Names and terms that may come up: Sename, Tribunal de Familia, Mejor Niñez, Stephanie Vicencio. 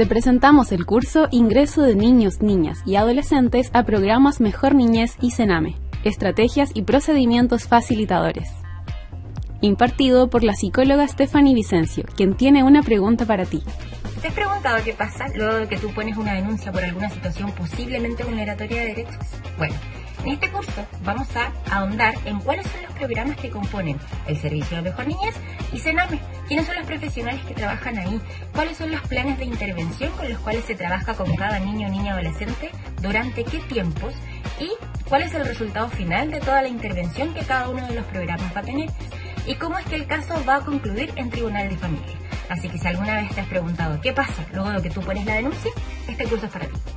Te presentamos el curso Ingreso de Niños, Niñas y Adolescentes a Programas Mejor Niñez y Sename, Estrategias y Procedimientos Facilitadores. Impartido por la psicóloga Stephanie Vicencio, quien tiene una pregunta para ti. ¿Te has preguntado qué pasa luego de que tú pones una denuncia por alguna situación posiblemente vulneratoria de derechos? Bueno, en este curso vamos a ahondar en cuáles son los programas que componen el Servicio de Mejor Niñez y Sename, quiénes son los profesionales que trabajan ahí, cuáles son los planes de intervención con los cuales se trabaja con cada niño, niña, adolescente, durante qué tiempos y cuál es el resultado final de toda la intervención que cada uno de los programas va a tener y cómo es que el caso va a concluir en Tribunal de Familia. Así que si alguna vez te has preguntado qué pasa luego de que tú pones la denuncia, este curso es para ti.